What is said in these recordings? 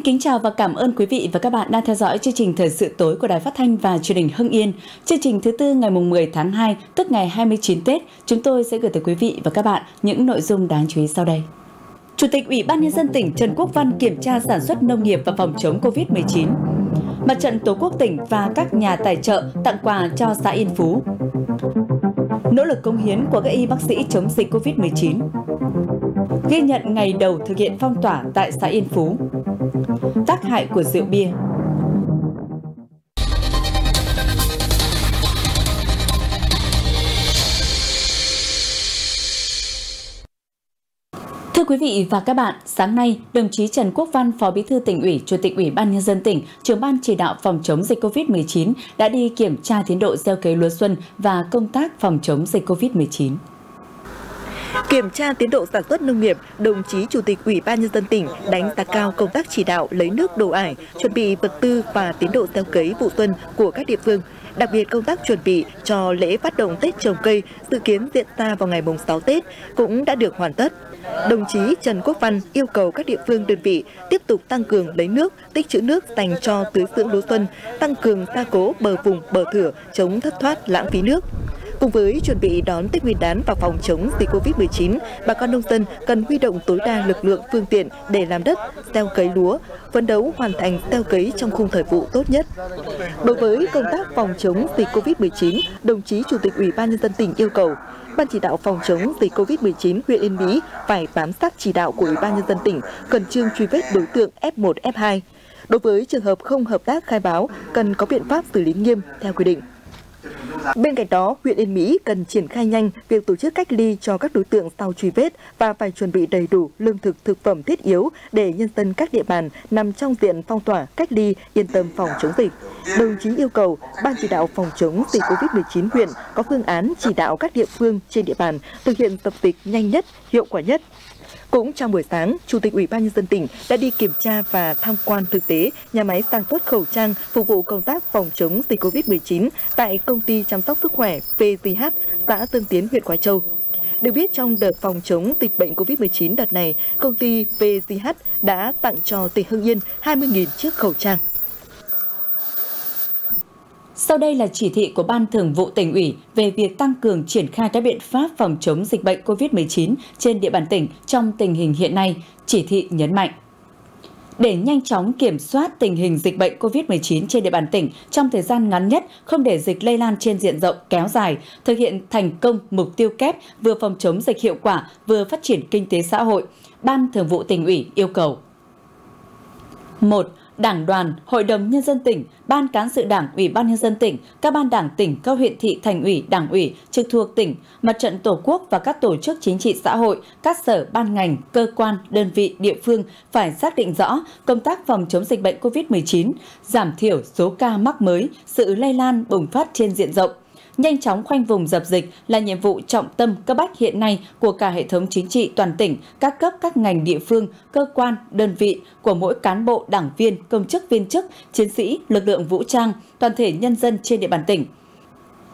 Xin kính chào và cảm ơn quý vị và các bạn đang theo dõi chương trình Thời sự tối của Đài Phát thanh và Truyền hình Hưng Yên. Chương trình thứ tư ngày 10 tháng 2, tức ngày 29 Tết, chúng tôi sẽ gửi tới quý vị và các bạn những nội dung đáng chú ý sau đây. Chủ tịch Ủy ban Nhân dân tỉnh Trần Quốc Văn kiểm tra sản xuất nông nghiệp và phòng chống COVID-19. Mặt trận Tổ quốc tỉnh và các nhà tài trợ tặng quà cho xã Yên Phú. Nỗ lực cống hiến của các y bác sĩ chống dịch COVID-19. Ghi nhận ngày đầu thực hiện phong tỏa tại xã Yên Phú. Tác hại của rượu bia. Thưa quý vị và các bạn, sáng nay, đồng chí Trần Quốc Văn, Phó Bí thư Tỉnh ủy, Chủ tịch Ủy ban Nhân dân tỉnh, Trưởng ban Chỉ đạo phòng chống dịch COVID-19 đã đi kiểm tra tiến độ gieo cấy lúa xuân và công tác phòng chống dịch COVID-19. Kiểm tra tiến độ sản xuất nông nghiệp, đồng chí Chủ tịch Ủy ban Nhân dân tỉnh đánh giá cao công tác chỉ đạo lấy nước đổ ải, chuẩn bị vật tư và tiến độ gieo cấy vụ xuân của các địa phương. Đặc biệt công tác chuẩn bị cho lễ phát động Tết trồng cây dự kiến diễn ra vào ngày 6 Tết cũng đã được hoàn tất. Đồng chí Trần Quốc Văn yêu cầu các địa phương đơn vị tiếp tục tăng cường lấy nước, tích trữ nước dành cho tưới dưỡng lúa xuân, tăng cường gia cố bờ vùng, bờ thửa, chống thất thoát lãng phí nước. Cùng với chuẩn bị đón Tết Nguyên đán và phòng chống dịch COVID-19, bà con nông dân cần huy động tối đa lực lượng phương tiện để làm đất, gieo cấy lúa, phấn đấu hoàn thành gieo cấy trong khung thời vụ tốt nhất. Đối với công tác phòng chống dịch COVID-19, đồng chí Chủ tịch Ủy ban Nhân dân tỉnh yêu cầu Ban Chỉ đạo phòng chống dịch COVID-19 huyện Yên Mỹ phải bám sát chỉ đạo của Ủy ban Nhân dân tỉnh, khẩn trương truy vết đối tượng F1, F2. Đối với trường hợp không hợp tác khai báo, cần có biện pháp xử lý nghiêm theo quy định. Bên cạnh đó, huyện Yên Mỹ cần triển khai nhanh việc tổ chức cách ly cho các đối tượng sau truy vết và phải chuẩn bị đầy đủ lương thực, thực phẩm thiết yếu để nhân dân các địa bàn nằm trong diện phong tỏa, cách ly, yên tâm phòng chống dịch. Đồng chí yêu cầu Ban Chỉ đạo phòng chống dịch COVID-19 huyện có phương án chỉ đạo các địa phương trên địa bàn thực hiện dập dịch nhanh nhất, hiệu quả nhất. Cũng trong buổi sáng, Chủ tịch Ủy ban Nhân dân tỉnh đã đi kiểm tra và tham quan thực tế nhà máy sản xuất khẩu trang phục vụ công tác phòng chống dịch COVID-19 tại Công ty Chăm sóc Sức khỏe VZH, xã Tân Tiến, huyện Quái Châu. Được biết trong đợt phòng chống dịch bệnh COVID-19 đợt này, công ty VZH đã tặng cho tỉnh Hưng Yên 20.000 chiếc khẩu trang. Sau đây là chỉ thị của Ban Thường vụ Tỉnh ủy về việc tăng cường triển khai các biện pháp phòng chống dịch bệnh COVID-19 trên địa bàn tỉnh trong tình hình hiện nay, chỉ thị nhấn mạnh. Để nhanh chóng kiểm soát tình hình dịch bệnh COVID-19 trên địa bàn tỉnh trong thời gian ngắn nhất, không để dịch lây lan trên diện rộng kéo dài, thực hiện thành công mục tiêu kép vừa phòng chống dịch hiệu quả vừa phát triển kinh tế xã hội, Ban Thường vụ Tỉnh ủy yêu cầu. 1. Đảng đoàn, Hội đồng Nhân dân tỉnh, Ban Cán sự Đảng, Ủy ban Nhân dân tỉnh, các ban đảng tỉnh, các huyện thị, thành ủy, đảng ủy, trực thuộc tỉnh, Mặt trận Tổ quốc và các tổ chức chính trị xã hội, các sở, ban ngành, cơ quan, đơn vị, địa phương phải xác định rõ công tác phòng chống dịch bệnh COVID-19, giảm thiểu số ca mắc mới, sự lây lan bùng phát trên diện rộng. Nhanh chóng khoanh vùng dập dịch là nhiệm vụ trọng tâm cấp bách hiện nay của cả hệ thống chính trị toàn tỉnh, các cấp các ngành địa phương, cơ quan, đơn vị, của mỗi cán bộ, đảng viên, công chức viên chức, chiến sĩ, lực lượng vũ trang, toàn thể nhân dân trên địa bàn tỉnh.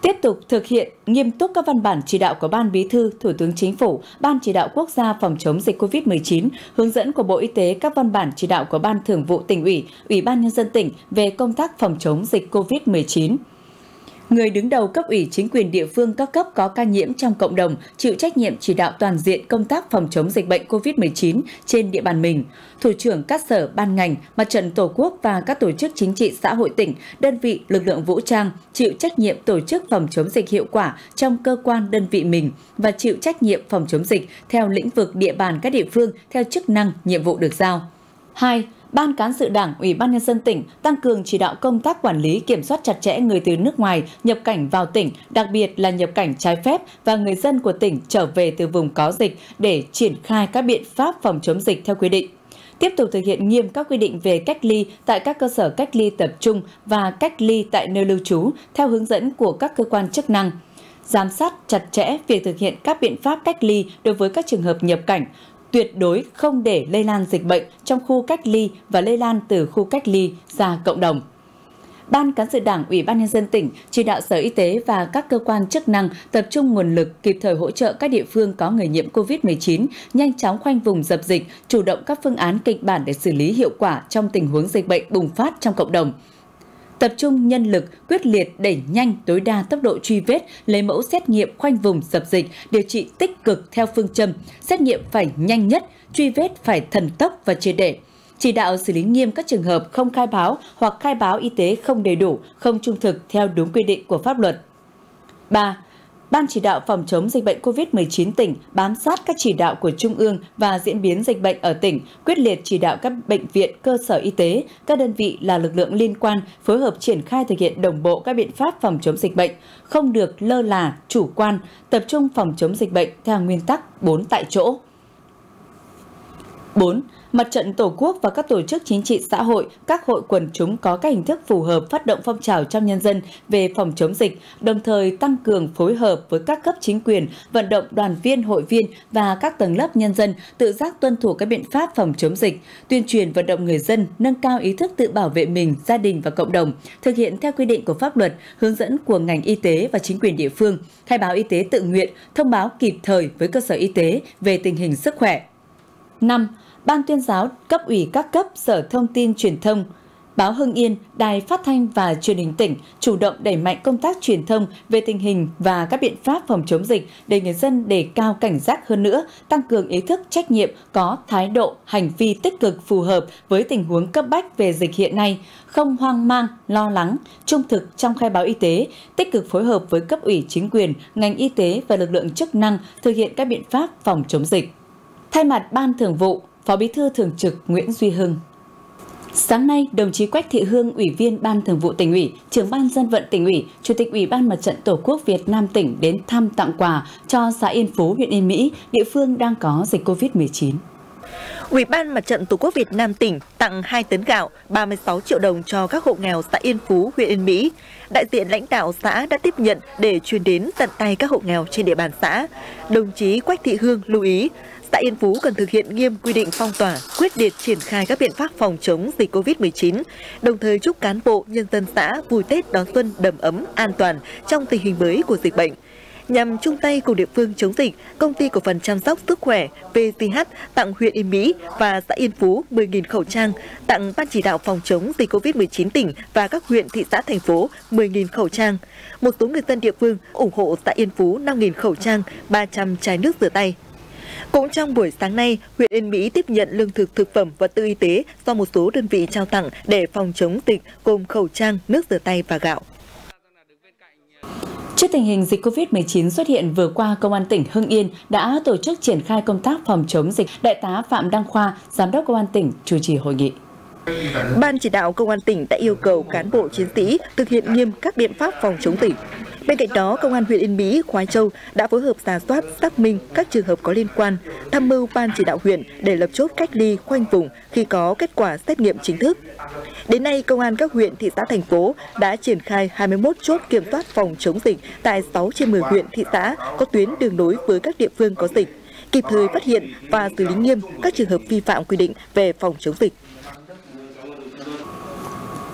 Tiếp tục thực hiện nghiêm túc các văn bản chỉ đạo của Ban Bí thư, Thủ tướng Chính phủ, Ban Chỉ đạo Quốc gia phòng chống dịch COVID-19, hướng dẫn của Bộ Y tế, các văn bản chỉ đạo của Ban Thường vụ Tỉnh ủy, Ủy ban Nhân dân tỉnh về công tác phòng chống dịch COVID-19. Người đứng đầu cấp ủy chính quyền địa phương các cấp có ca nhiễm trong cộng đồng chịu trách nhiệm chỉ đạo toàn diện công tác phòng chống dịch bệnh COVID-19 trên địa bàn mình. Thủ trưởng các sở, ban ngành, Mặt trận Tổ quốc và các tổ chức chính trị xã hội tỉnh, đơn vị, lực lượng vũ trang chịu trách nhiệm tổ chức phòng chống dịch hiệu quả trong cơ quan đơn vị mình và chịu trách nhiệm phòng chống dịch theo lĩnh vực địa bàn các địa phương theo chức năng, nhiệm vụ được giao. 2. Ban Cán sự Đảng, Ủy ban Nhân dân tỉnh tăng cường chỉ đạo công tác quản lý kiểm soát chặt chẽ người từ nước ngoài nhập cảnh vào tỉnh, đặc biệt là nhập cảnh trái phép và người dân của tỉnh trở về từ vùng có dịch để triển khai các biện pháp phòng chống dịch theo quy định. Tiếp tục thực hiện nghiêm các quy định về cách ly tại các cơ sở cách ly tập trung và cách ly tại nơi lưu trú theo hướng dẫn của các cơ quan chức năng. Giám sát chặt chẽ việc thực hiện các biện pháp cách ly đối với các trường hợp nhập cảnh, tuyệt đối không để lây lan dịch bệnh trong khu cách ly và lây lan từ khu cách ly ra cộng đồng. Ban Cán sự Đảng, Ủy ban Nhân dân tỉnh chỉ đạo Sở Y tế và các cơ quan chức năng tập trung nguồn lực kịp thời hỗ trợ các địa phương có người nhiễm COVID-19, nhanh chóng khoanh vùng dập dịch, chủ động các phương án kịch bản để xử lý hiệu quả trong tình huống dịch bệnh bùng phát trong cộng đồng. Tập trung nhân lực, quyết liệt đẩy nhanh tối đa tốc độ truy vết, lấy mẫu xét nghiệm khoanh vùng dập dịch, điều trị tích cực theo phương châm, xét nghiệm phải nhanh nhất, truy vết phải thần tốc và triệt để. Chỉ đạo xử lý nghiêm các trường hợp không khai báo hoặc khai báo y tế không đầy đủ, không trung thực theo đúng quy định của pháp luật. 3. Ban chỉ đạo phòng chống dịch bệnh COVID-19 tỉnh bám sát các chỉ đạo của Trung ương và diễn biến dịch bệnh ở tỉnh, quyết liệt chỉ đạo các bệnh viện, cơ sở y tế, các đơn vị là lực lượng liên quan phối hợp triển khai thực hiện đồng bộ các biện pháp phòng chống dịch bệnh, không được lơ là, chủ quan, tập trung phòng chống dịch bệnh theo nguyên tắc 4 tại chỗ. 4. Mặt trận Tổ quốc và các tổ chức chính trị xã hội, các hội quần chúng có các hình thức phù hợp phát động phong trào trong nhân dân về phòng chống dịch, đồng thời tăng cường phối hợp với các cấp chính quyền, vận động đoàn viên, hội viên và các tầng lớp nhân dân tự giác tuân thủ các biện pháp phòng chống dịch, tuyên truyền vận động người dân nâng cao ý thức tự bảo vệ mình, gia đình và cộng đồng, thực hiện theo quy định của pháp luật, hướng dẫn của ngành y tế và chính quyền địa phương, khai báo y tế tự nguyện, thông báo kịp thời với cơ sở y tế về tình hình sức khỏe. 5. Ban tuyên giáo, cấp ủy các cấp, Sở Thông tin Truyền thông, Báo Hưng Yên, Đài Phát thanh và Truyền hình tỉnh chủ động đẩy mạnh công tác truyền thông về tình hình và các biện pháp phòng chống dịch để người dân đề cao cảnh giác hơn nữa, tăng cường ý thức trách nhiệm, có thái độ, hành vi tích cực phù hợp với tình huống cấp bách về dịch hiện nay, không hoang mang, lo lắng, trung thực trong khai báo y tế, tích cực phối hợp với cấp ủy chính quyền, ngành y tế và lực lượng chức năng thực hiện các biện pháp phòng chống dịch. Thay mặt Ban Thường vụ, Phó Bí thư Thường trực Nguyễn Duy Hưng. Sáng nay, đồng chí Quách Thị Hương, Ủy viên Ban Thường vụ Tỉnh ủy, Trưởng Ban Dân vận Tỉnh ủy, Chủ tịch Ủy ban Mặt trận Tổ quốc Việt Nam tỉnh đến thăm tặng quà cho xã Yên Phú, huyện Yên Mỹ, địa phương đang có dịch COVID-19. Ủy ban Mặt trận Tổ quốc Việt Nam tỉnh tặng 2 tấn gạo, 36 triệu đồng cho các hộ nghèo xã Yên Phú, huyện Yên Mỹ. Đại diện lãnh đạo xã đã tiếp nhận để truyền đến tận tay các hộ nghèo trên địa bàn xã. Đồng chí Quách Thị Hương lưu ý, xã Yên Phú cần thực hiện nghiêm quy định phong tỏa, quyết liệt triển khai các biện pháp phòng chống dịch COVID-19, đồng thời chúc cán bộ, nhân dân xã vui Tết đón xuân đầm ấm, an toàn trong tình hình mới của dịch bệnh. Nhằm chung tay cùng địa phương chống dịch, Công ty cổ phần chăm sóc sức khỏe VZH tặng huyện Yên Mỹ và xã Yên Phú 10.000 khẩu trang, tặng Ban chỉ đạo phòng chống dịch COVID-19 tỉnh và các huyện, thị xã, thành phố 10.000 khẩu trang. Một số người dân địa phương ủng hộ xã Yên Phú 5.000 khẩu trang, 300 chai nước rửa tay. Cũng trong buổi sáng nay, huyện Yên Mỹ tiếp nhận lương thực, thực phẩm, vật tư y tế do một số đơn vị trao tặng để phòng chống dịch, gồm khẩu trang, nước rửa tay và gạo. Trước tình hình dịch COVID-19 xuất hiện vừa qua, Công an tỉnh Hưng Yên đã tổ chức triển khai công tác phòng chống dịch. Đại tá Phạm Đăng Khoa, Giám đốc Công an tỉnh, chủ trì hội nghị. Ban chỉ đạo Công an tỉnh đã yêu cầu cán bộ chiến sĩ thực hiện nghiêm các biện pháp phòng chống dịch. Bên cạnh đó, Công an huyện Yên Mỹ, Khoái Châu đã phối hợp rà soát, xác minh các trường hợp có liên quan, tham mưu Ban chỉ đạo huyện để lập chốt cách ly, khoanh vùng khi có kết quả xét nghiệm chính thức. Đến nay, Công an các huyện, thị xã, thành phố đã triển khai 21 chốt kiểm soát phòng chống dịch tại 6 trên 10 huyện, thị xã có tuyến đường nối với các địa phương có dịch, kịp thời phát hiện và xử lý nghiêm các trường hợp vi phạm quy định về phòng chống dịch.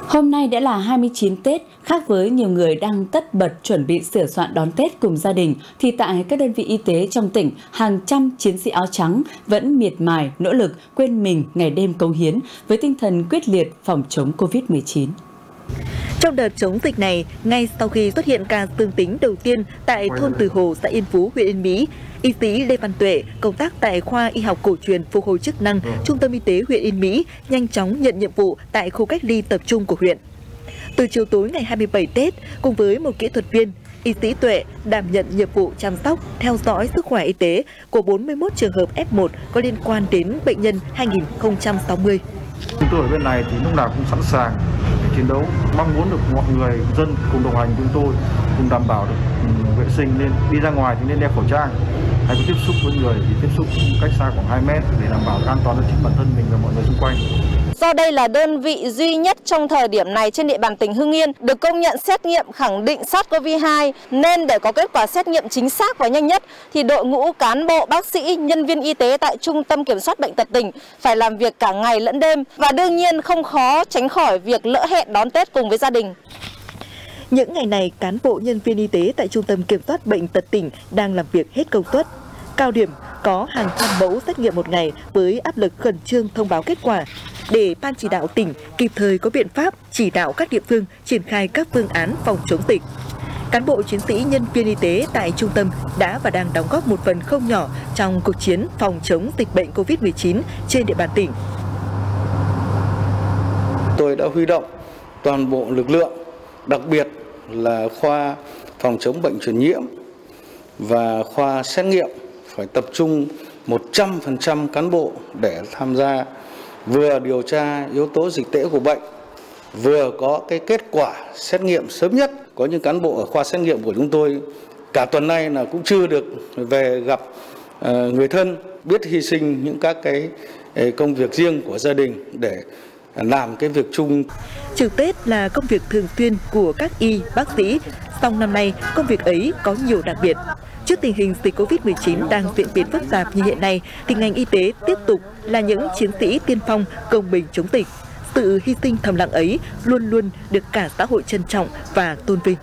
Hôm nay đã là 29 Tết, khác với nhiều người đang tất bật chuẩn bị sửa soạn đón Tết cùng gia đình, thì tại các đơn vị y tế trong tỉnh, hàng trăm chiến sĩ áo trắng vẫn miệt mài, nỗ lực, quên mình ngày đêm cống hiến với tinh thần quyết liệt phòng chống COVID-19. Trong đợt chống dịch này, ngay sau khi xuất hiện ca dương tính đầu tiên tại thôn Từ Hồ, xã Yên Phú, huyện Yên Mỹ, y sĩ Lê Văn Tuệ, công tác tại khoa y học cổ truyền phục hồi chức năng, Trung tâm Y tế huyện Yên Mỹ nhanh chóng nhận nhiệm vụ tại khu cách ly tập trung của huyện. Từ chiều tối ngày 27 Tết, cùng với một kỹ thuật viên, y sĩ Tuệ đảm nhận nhiệm vụ chăm sóc, theo dõi sức khỏe y tế của 41 trường hợp F1 có liên quan đến bệnh nhân 2060. Chúng tôi ở bên này thì lúc nào cũng sẵn sàng chiến đấu, mong muốn được mọi người dân cùng đồng hành với chúng tôi, cùng đảm bảo được vệ sinh, nên đi ra ngoài thì nên đeo khẩu trang. Hãy tiếp xúc với người thì tiếp xúc cách xa khoảng 2 mét để đảm bảo an toàn cho chính bản thân mình và mọi người xung quanh. do đây là đơn vị duy nhất trong thời điểm này trên địa bàn tỉnh Hưng Yên được công nhận xét nghiệm khẳng định SARS-CoV-2, nên để có kết quả xét nghiệm chính xác và nhanh nhất thì đội ngũ cán bộ, bác sĩ, nhân viên y tế tại Trung tâm Kiểm soát Bệnh tật tỉnh phải làm việc cả ngày lẫn đêm và đương nhiên không khó tránh khỏi việc lỡ hẹn đón Tết cùng với gia đình. Những ngày này, cán bộ nhân viên y tế tại Trung tâm Kiểm soát Bệnh tật tỉnh đang làm việc hết công suất. Cao điểm có hàng trăm mẫu xét nghiệm một ngày với áp lực khẩn trương thông báo kết quả để ban chỉ đạo tỉnh kịp thời có biện pháp chỉ đạo các địa phương triển khai các phương án phòng chống dịch. Cán bộ chiến sĩ nhân viên y tế tại trung tâm đã và đang đóng góp một phần không nhỏ trong cuộc chiến phòng chống dịch bệnh COVID-19 trên địa bàn tỉnh. Tôi đã huy động toàn bộ lực lượng, đặc biệt là khoa phòng chống bệnh truyền nhiễm và khoa xét nghiệm phải tập trung 100% cán bộ để tham gia vừa điều tra yếu tố dịch tễ của bệnh, vừa có cái kết quả xét nghiệm sớm nhất. Có những cán bộ ở khoa xét nghiệm của chúng tôi cả tuần nay là cũng chưa được về gặp người thân, biết hy sinh những các cái công việc riêng của gia đình để làm cái việc chung. Trừ Tết là công việc thường xuyên của các y, bác sĩ, song năm nay công việc ấy có nhiều đặc biệt. Trước tình hình dịch COVID-19 đang diễn biến phức tạp như hiện nay, thì ngành y tế tiếp tục là những chiến sĩ tiên phong công bình chống dịch. Sự hy sinh thầm lặng ấy luôn luôn được cả xã hội trân trọng và tôn vinh.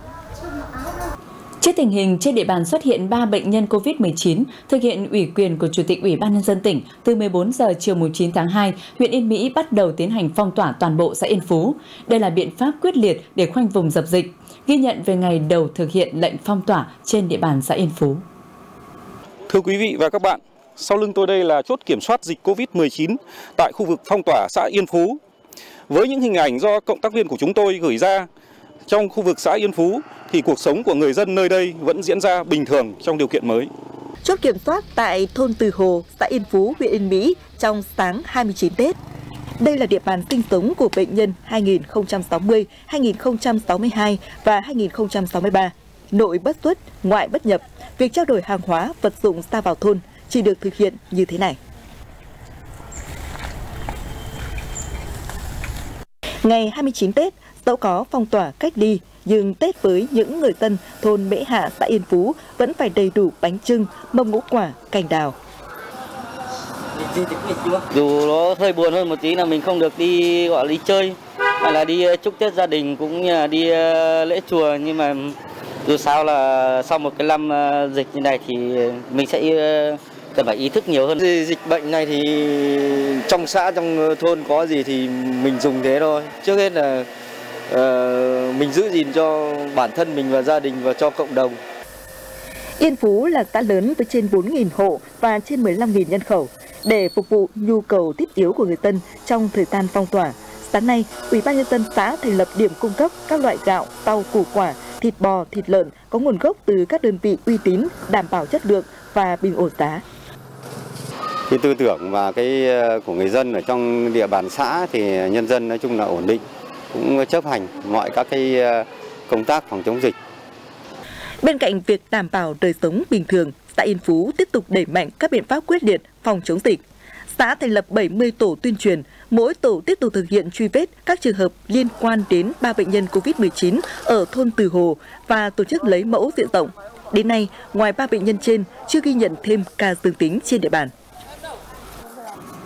Trước tình hình trên địa bàn xuất hiện 3 bệnh nhân COVID-19, thực hiện ủy quyền của Chủ tịch Ủy ban Nhân dân tỉnh, từ 14 giờ chiều 9 tháng 2, huyện Yên Mỹ bắt đầu tiến hành phong tỏa toàn bộ xã Yên Phú. Đây là biện pháp quyết liệt để khoanh vùng dập dịch, ghi nhận về ngày đầu thực hiện lệnh phong tỏa trên địa bàn xã Yên Phú. Thưa quý vị và các bạn, sau lưng tôi đây là chốt kiểm soát dịch COVID-19 tại khu vực phong tỏa xã Yên Phú. Với những hình ảnh do cộng tác viên của chúng tôi gửi ra, trong khu vực xã Yên Phú thì cuộc sống của người dân nơi đây vẫn diễn ra bình thường trong điều kiện mới. Chốt kiểm soát tại thôn Từ Hồ, xã Yên Phú, huyện Yên Mỹ trong sáng 29 Tết. Đây là địa bàn sinh sống của bệnh nhân 2060, 2062 và 2063. Nội bất xuất, ngoại bất nhập, việc trao đổi hàng hóa, vật dụng ra vào thôn chỉ được thực hiện như thế này. Ngày 29 Tết, dẫu có phong tỏa cách ly, nhưng Tết với những người dân thôn Mễ Hạ, xã Yên Phú vẫn phải đầy đủ bánh chưng, mâm ngũ quả, cành đào. Dù nó hơi buồn hơn một tí là mình không được đi gọi đi chơi, hay là đi chúc Tết gia đình cũng như là đi lễ chùa, nhưng mà dù sao là sau một cái năm dịch như này thì mình sẽ cần phải ý thức nhiều hơn. Dịch bệnh này thì trong xã, trong thôn có gì thì mình dùng thế thôi. Trước hết là mình giữ gìn cho bản thân mình và gia đình và cho cộng đồng. Yên Phú là xã lớn với trên 4.000 hộ và trên 15.000 nhân khẩu. Để phục vụ nhu cầu thiết yếu của người dân trong thời gian phong tỏa, sáng nay, Ủy ban Nhân dân xã thành lập điểm cung cấp các loại gạo, rau, củ quả, thịt bò, thịt lợn có nguồn gốc từ các đơn vị uy tín, đảm bảo chất lượng và bình ổn giá. Cái tư tưởng và cái của người dân ở trong địa bàn xã thì nhân dân nói chung là ổn định, cũng chấp hành mọi các cái công tác phòng chống dịch. Bên cạnh việc đảm bảo đời sống bình thường, xã Yên Phú tiếp tục đẩy mạnh các biện pháp quyết liệt phòng chống dịch. Xã thành lập 70 tổ tuyên truyền, mỗi tổ tiếp tục thực hiện truy vết các trường hợp liên quan đến 3 bệnh nhân COVID-19 ở thôn Từ Hồ và tổ chức lấy mẫu diện rộng. Đến nay, ngoài 3 bệnh nhân trên, chưa ghi nhận thêm ca dương tính trên địa bàn.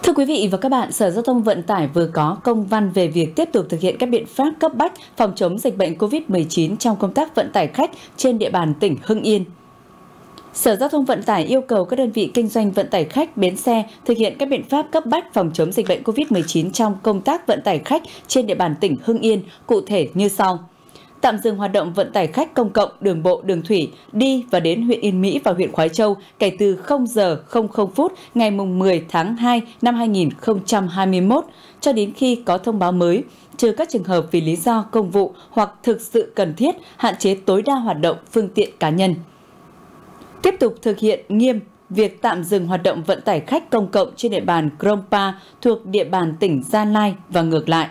Thưa quý vị và các bạn, Sở Giao thông Vận tải vừa có công văn về việc tiếp tục thực hiện các biện pháp cấp bách phòng chống dịch bệnh COVID-19 trong công tác vận tải khách trên địa bàn tỉnh Hưng Yên. Sở Giao thông Vận tải yêu cầu các đơn vị kinh doanh vận tải khách, bến xe thực hiện các biện pháp cấp bách phòng chống dịch bệnh COVID-19 trong công tác vận tải khách trên địa bàn tỉnh Hưng Yên, cụ thể như sau. Tạm dừng hoạt động vận tải khách công cộng, đường bộ, đường thủy đi và đến huyện Yên Mỹ và huyện Khoái Châu kể từ 0 giờ 00 phút ngày 10 tháng 2 năm 2021 cho đến khi có thông báo mới, trừ các trường hợp vì lý do công vụ hoặc thực sự cần thiết, hạn chế tối đa hoạt động phương tiện cá nhân. Tiếp tục thực hiện nghiêm việc tạm dừng hoạt động vận tải khách công cộng trên địa bàn Krongpa thuộc địa bàn tỉnh Gia Lai và ngược lại.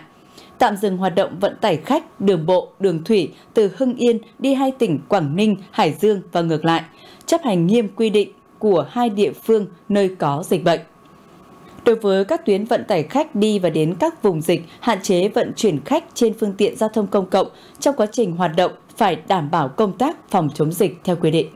Tạm dừng hoạt động vận tải khách, đường bộ, đường thủy từ Hưng Yên đi hai tỉnh Quảng Ninh, Hải Dương và ngược lại, chấp hành nghiêm quy định của hai địa phương nơi có dịch bệnh. Đối với các tuyến vận tải khách đi và đến các vùng dịch, hạn chế vận chuyển khách trên phương tiện giao thông công cộng trong quá trình hoạt động phải đảm bảo công tác phòng chống dịch theo quy định.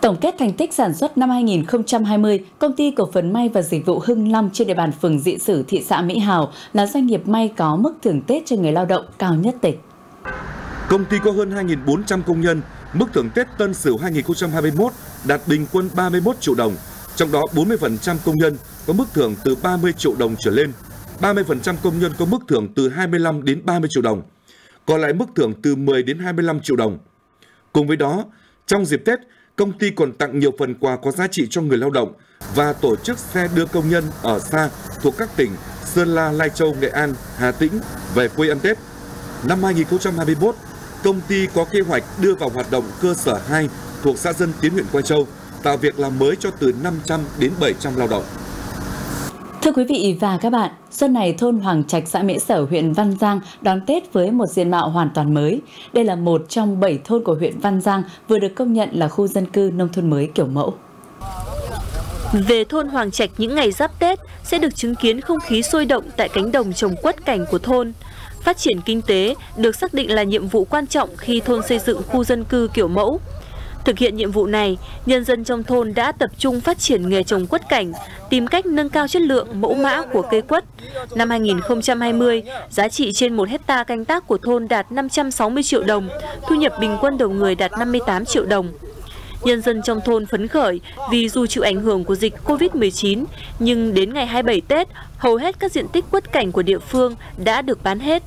Tổng kết thành tích sản xuất năm 2020, Công ty cổ phần may và dịch vụ Hưng Lâm trên địa bàn phường Dị Sử, thị xã Mỹ Hào là doanh nghiệp may có mức thưởng Tết cho người lao động cao nhất tỉnh. Công ty có hơn 2.400 công nhân, mức thưởng Tết Tân Sửu 2021 đạt bình quân 31 triệu đồng, trong đó 40% công nhân có mức thưởng từ 30 triệu đồng trở lên, 30% công nhân có mức thưởng từ 25 đến 30 triệu đồng, còn lại mức thưởng từ 10 đến 25 triệu đồng. Cùng với đó, trong dịp Tết, công ty còn tặng nhiều phần quà có giá trị cho người lao động và tổ chức xe đưa công nhân ở xa thuộc các tỉnh Sơn La, Lai Châu, Nghệ An, Hà Tĩnh về quê ăn Tết. Năm 2021, công ty có kế hoạch đưa vào hoạt động cơ sở 2 thuộc xã Dân Tiến, huyện Quai Châu, tạo việc làm mới cho từ 500 đến 700 lao động. Thưa quý vị và các bạn, xuân này thôn Hoàng Trạch, xã Mễ Sở, huyện Văn Giang đón Tết với một diện mạo hoàn toàn mới. Đây là một trong 7 thôn của huyện Văn Giang vừa được công nhận là khu dân cư nông thôn mới kiểu mẫu. Về thôn Hoàng Trạch những ngày giáp Tết sẽ được chứng kiến không khí sôi động tại cánh đồng trồng quất cảnh của thôn. Phát triển kinh tế được xác định là nhiệm vụ quan trọng khi thôn xây dựng khu dân cư kiểu mẫu. Thực hiện nhiệm vụ này, nhân dân trong thôn đã tập trung phát triển nghề trồng quất cảnh, tìm cách nâng cao chất lượng mẫu mã của cây quất. Năm 2020, giá trị trên 1 hectare canh tác của thôn đạt 560 triệu đồng, thu nhập bình quân đầu người đạt 58 triệu đồng. Nhân dân trong thôn phấn khởi vì dù chịu ảnh hưởng của dịch Covid-19, nhưng đến ngày 27 Tết, hầu hết các diện tích quất cảnh của địa phương đã được bán hết.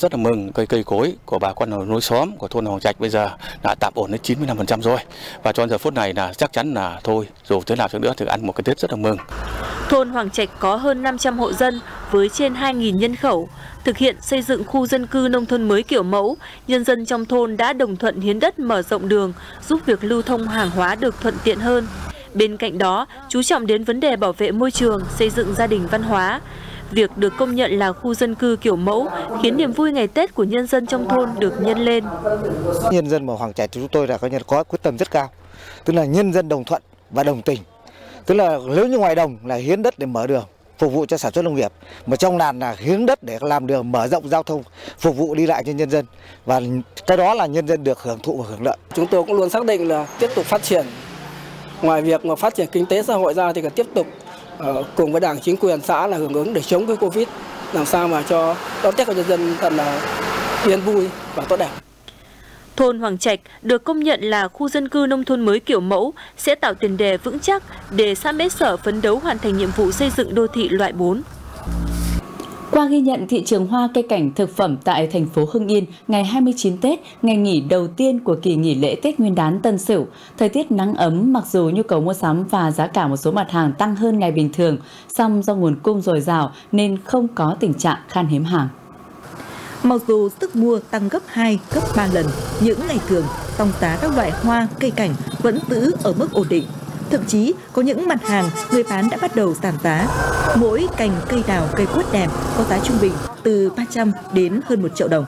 Rất là mừng cây cối của bà con nối xóm của thôn Hoàng Trạch bây giờ đã tạm ổn đến 95% rồi, và cho giờ phút này là chắc chắn là thôi dù thế nào chăng nữa thì ăn một cái Tết rất là mừng. Thôn Hoàng Trạch có hơn 500 hộ dân với trên 2.000 nhân khẩu. Thực hiện xây dựng khu dân cư nông thôn mới kiểu mẫu, nhân dân trong thôn đã đồng thuận hiến đất mở rộng đường, giúp việc lưu thông hàng hóa được thuận tiện hơn. Bên cạnh đó, chú trọng đến vấn đề bảo vệ môi trường, xây dựng gia đình văn hóa. Việc được công nhận là khu dân cư kiểu mẫu khiến niềm vui ngày Tết của nhân dân trong thôn được nhân lên. Nhân dân mà Hoàng Trạch chúng tôi là có quyết tâm rất cao, tức là nhân dân đồng thuận và đồng tình. Tức là nếu như ngoài đồng là hiến đất để mở đường, phục vụ cho sản xuất nông nghiệp, mà trong làng là hiến đất để làm đường mở rộng giao thông, phục vụ đi lại cho nhân dân. Và cái đó là nhân dân được hưởng thụ và hưởng lợi. Chúng tôi cũng luôn xác định là tiếp tục phát triển. Ngoài việc mà phát triển kinh tế xã hội ra thì cần tiếp tục cùng với Đảng, chính quyền xã là hưởng ứng để chống với Covid, làm sao mà cho đón Tết của nhân dân thật là yên vui và tốt đẹp. Thôn Hoàng Trạch được công nhận là khu dân cư nông thôn mới kiểu mẫu sẽ tạo tiền đề vững chắc để xã Mễ Sở phấn đấu hoàn thành nhiệm vụ xây dựng đô thị loại 4. Qua ghi nhận thị trường hoa cây cảnh thực phẩm tại thành phố Hưng Yên ngày 29 Tết, ngày nghỉ đầu tiên của kỳ nghỉ lễ Tết Nguyên đán Tân Sửu, thời tiết nắng ấm mặc dù nhu cầu mua sắm và giá cả một số mặt hàng tăng hơn ngày bình thường, song do nguồn cung dồi dào nên không có tình trạng khan hiếm hàng. Mặc dù sức mua tăng gấp 2, gấp 3 lần những ngày thường, song giá các loại hoa cây cảnh vẫn giữ ở mức ổn định. Thậm chí, có những mặt hàng người bán đã bắt đầu giảm giá. Mỗi cành cây đào, cây quất đẹp có giá trung bình từ 300 đến hơn 1 triệu đồng.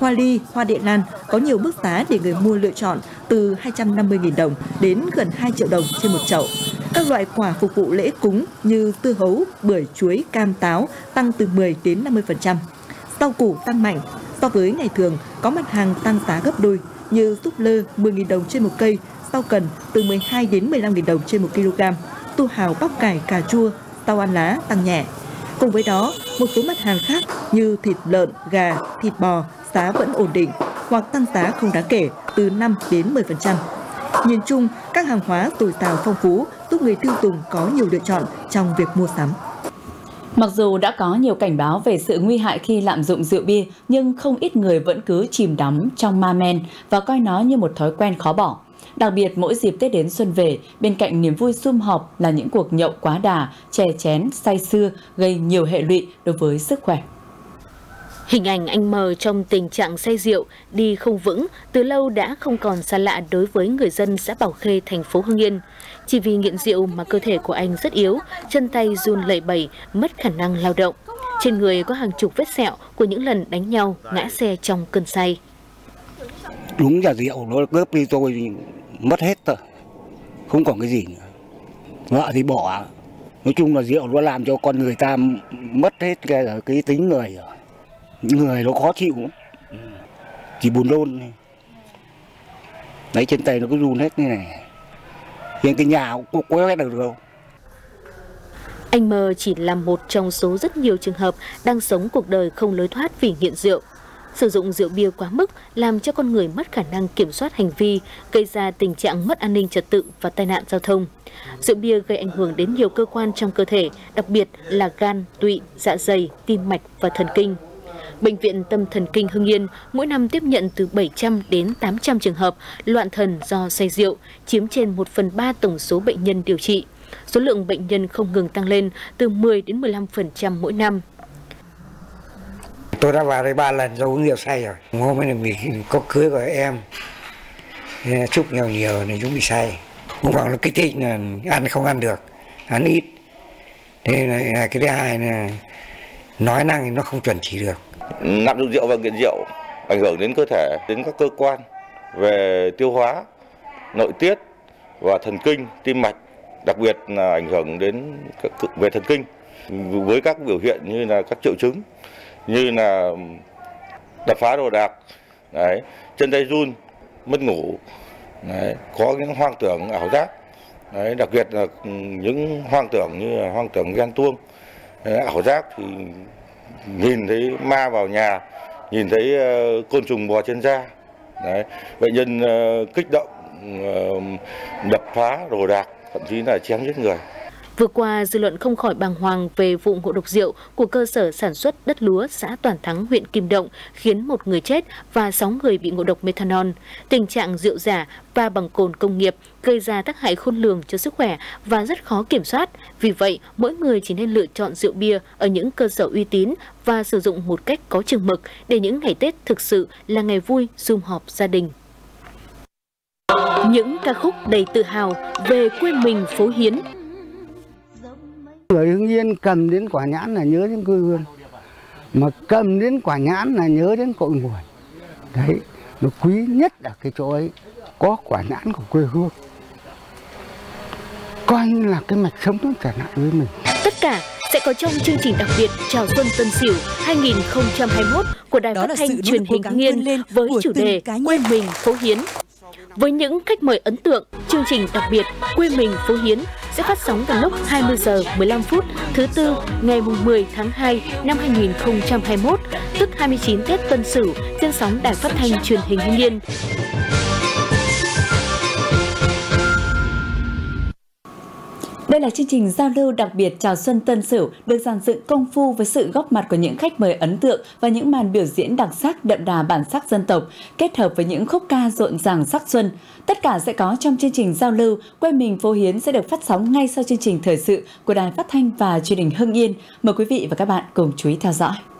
Hoa ly, hoa địa lan có nhiều mức giá để người mua lựa chọn từ 250.000 đồng đến gần 2 triệu đồng trên 1 chậu. Các loại quả phục vụ lễ cúng như dưa hấu, bưởi, chuối, cam, táo tăng từ 10 đến 50%. Rau củ tăng mạnh. So với ngày thường, có mặt hàng tăng giá gấp đôi như súp lơ 10.000 đồng trên 1 cây, rau cần từ 12 đến 15.000 đồng trên 1 kg, tu hào, bắp cải, cà chua, rau ăn lá tăng nhẹ. Cùng với đó, một số mặt hàng khác như thịt lợn, gà, thịt bò giá vẫn ổn định hoặc tăng giá không đáng kể từ 5 đến 10%. Nhìn chung, các hàng hóa dồi dào phong phú giúp người tiêu dùng có nhiều lựa chọn trong việc mua sắm. Mặc dù đã có nhiều cảnh báo về sự nguy hại khi lạm dụng rượu bia, nhưng không ít người vẫn cứ chìm đắm trong ma men và coi nó như một thói quen khó bỏ. Đặc biệt, mỗi dịp Tết đến xuân về, bên cạnh niềm vui sum họp là những cuộc nhậu quá đà, chè chén, say sưa gây nhiều hệ lụy đối với sức khỏe. Hình ảnh anh M trong tình trạng say rượu, đi không vững, từ lâu đã không còn xa lạ đối với người dân xã Bảo Khê, thành phố Hưng Yên. Chỉ vì nghiện rượu mà cơ thể của anh rất yếu, chân tay run lẩy bẩy, mất khả năng lao động. Trên người có hàng chục vết sẹo của những lần đánh nhau, ngã xe trong cơn say. Đúng là rượu nó cướp đi tôi mất hết rồi, không còn cái gì nữa. Vợ thì bỏ, nói chung là rượu nó làm cho con người ta mất hết cái tính người rồi. Những người nó khó chịu, chỉ buồn nôn. Đấy, trên tay nó cứ run hết như này. Hiện cái nhà cũng có quét được đâu. Anh M chỉ là một trong số rất nhiều trường hợp đang sống cuộc đời không lối thoát vì nghiện rượu. Sử dụng rượu bia quá mức làm cho con người mất khả năng kiểm soát hành vi, gây ra tình trạng mất an ninh trật tự và tai nạn giao thông. Rượu bia gây ảnh hưởng đến nhiều cơ quan trong cơ thể, đặc biệt là gan, tụy, dạ dày, tim mạch và thần kinh. Bệnh viện tâm thần kinh Hưng Yên mỗi năm tiếp nhận từ 700 đến 800 trường hợp loạn thần do say rượu, chiếm trên 1/3 tổng số bệnh nhân điều trị. Số lượng bệnh nhân không ngừng tăng lên từ 10 đến 15% mỗi năm. Tôi đã vào đây 3 lần do uống rượu say rồi. Hôm nay mình có cưới của em, chúc nhau nhiều nên chúng bị say. Cũng khoảng nó kích thích là ăn không ăn được, ăn ít. Thế là cái thứ hai là nói năng thì nó không chuẩn chỉ được. Nạp dụng rượu và nghiện rượu ảnh hưởng đến cơ thể, đến các cơ quan về tiêu hóa, nội tiết và thần kinh, tim mạch, đặc biệt là ảnh hưởng đến về thần kinh với các biểu hiện như là các triệu chứng như là đập phá đồ đạc, đấy, chân tay run, mất ngủ, đấy, có những hoang tưởng ảo giác, đấy, đặc biệt là những hoang tưởng như là hoang tưởng ghen tuông, ảo giác thì nhìn thấy ma vào nhà, nhìn thấy côn trùng bò trên da, đấy, bệnh nhân kích động, đập phá đồ đạc, thậm chí là chém giết người. Vừa qua, dư luận không khỏi bàng hoàng về vụ ngộ độc rượu của cơ sở sản xuất đất lúa xã Toàn Thắng, huyện Kim Động, khiến 1 người chết và 6 người bị ngộ độc methanol. Tình trạng rượu giả và bằng cồn công nghiệp gây ra tác hại khôn lường cho sức khỏe và rất khó kiểm soát. Vì vậy, mỗi người chỉ nên lựa chọn rượu bia ở những cơ sở uy tín và sử dụng một cách có chừng mực để những ngày Tết thực sự là ngày vui sum họp gia đình. Những ca khúc đầy tự hào về quê mình phố Hiến. Người Hưng Yên cầm đến quả nhãn là nhớ đến quê hương, mà cầm đến quả nhãn là nhớ đến cội nguồn. Đấy, nó quý nhất ở cái chỗ ấy, có quả nhãn của quê hương, coi như là cái mạch sống nó trở lại với mình. Tất cả sẽ có trong chương trình đặc biệt Chào Xuân Tân Sửu 2021 của Đài Phát thanh Truyền hình Hưng Yên với chủ đề Quê mình phố Hiến. Với những khách mời ấn tượng, chương trình đặc biệt Quê mình phố Hiến sẽ phát sóng vào lúc 20h15 thứ Tư ngày 10 tháng 2 năm 2021, tức 29 Tết Tân Sửu, trên sóng Đài Phát thanh Truyền hình Hưng Yên. Đây là chương trình giao lưu đặc biệt Chào Xuân Tân Sửu được dàn dựng công phu với sự góp mặt của những khách mời ấn tượng và những màn biểu diễn đặc sắc đậm đà bản sắc dân tộc kết hợp với những khúc ca rộn ràng sắc xuân. Tất cả sẽ có trong chương trình giao lưu Quê mình phố Hiến sẽ được phát sóng ngay sau chương trình thời sự của Đài Phát thanh và Truyền hình Hưng Yên. Mời quý vị và các bạn cùng chú ý theo dõi.